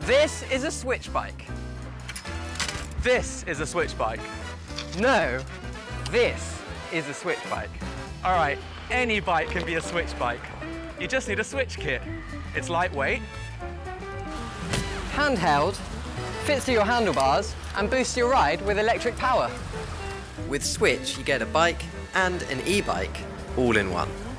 This is a Swytch bike. This is a Swytch bike. No, this is a Swytch bike. All right, any bike can be a Swytch bike. You just need a Swytch kit. It's lightweight, handheld, fits to your handlebars, and boosts your ride with electric power. With Swytch, you get a bike and an e-bike all in one.